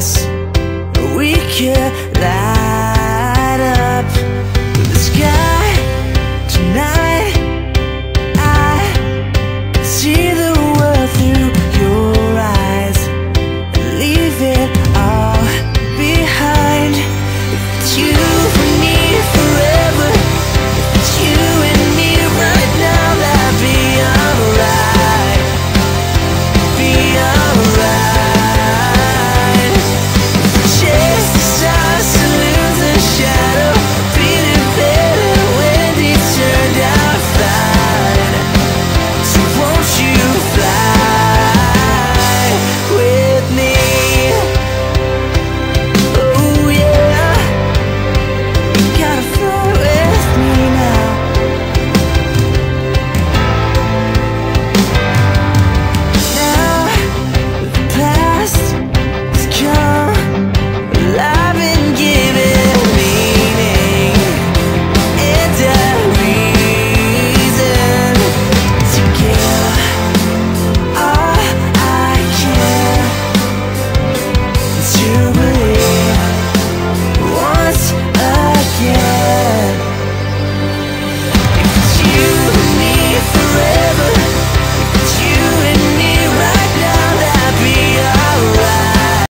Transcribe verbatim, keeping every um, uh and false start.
yes.